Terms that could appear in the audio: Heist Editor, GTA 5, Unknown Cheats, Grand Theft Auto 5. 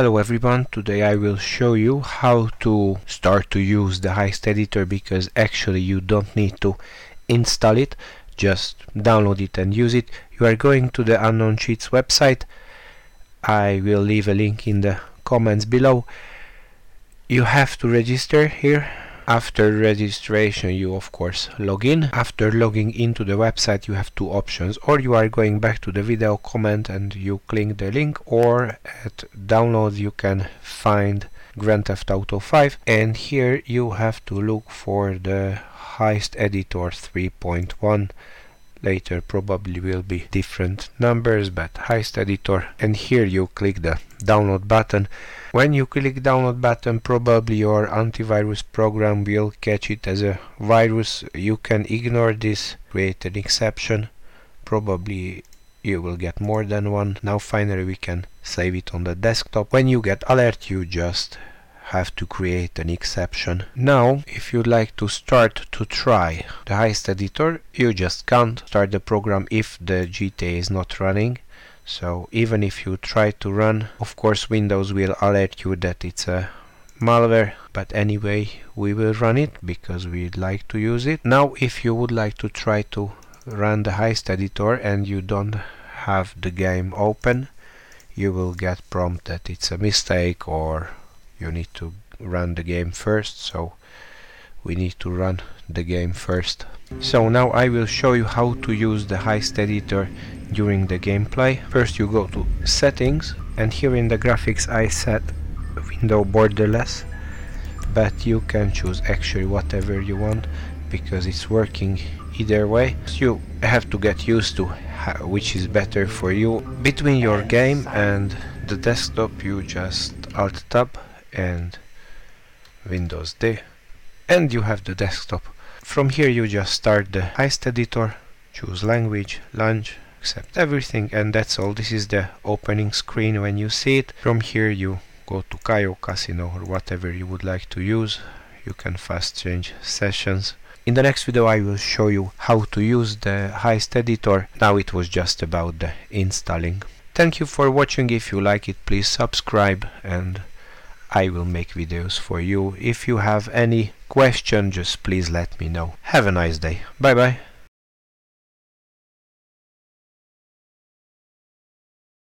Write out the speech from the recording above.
Hello everyone, today I will show you how to start to use the Heist Editor, because actually you don't need to install it, just download it and use it. You are going to the Unknown Cheats website. I will leave a link in the comments below. You have to register here. After registration you of course log in. After logging into the website you have two options, or you are going back to the video comment and you click the link, or at download you can find Grand Theft Auto 5 and here you have to look for the Heist Editor 3.1. Later probably will be different numbers, but Heist Editor, and here you click the download button. When you click download button, probably your antivirus program will catch it as a virus. You can ignore this, create an exception, probably you will get more than one. Now finally we can save it on the desktop. When you get alert you just have to create an exception. Now if you'd like to start to try the Heist Editor, you just can't start the program if the GTA is not running. So even if you try to run, of course Windows will alert you that it's a malware, but anyway we will run it because we'd like to use it. Now if you would like to try to run the Heist Editor and you don't have the game open, you will get prompt that it's a mistake or you need to run the game first. So we need to run the game first. So now I will show you how to use the Heist Editor during the gameplay. First you go to settings, and here in the graphics I set window borderless, but you can choose actually whatever you want because it's working either way. So you have to get used to which is better for you. Between your game and the desktop you just Alt Tab and Windows D, and you have the desktop. From here you just start the Heist Editor, choose language, launch, accept everything, and that's all. This is the opening screen when you see it. From here you go to Kayo, Casino, or whatever you would like to use. You can fast change sessions. In the next video I will show you how to use the Heist Editor. Now it was just about the installing. Thank you for watching. If you like it, please subscribe and I will make videos for you. If you have any question, just please let me know. Have a nice day. Bye bye.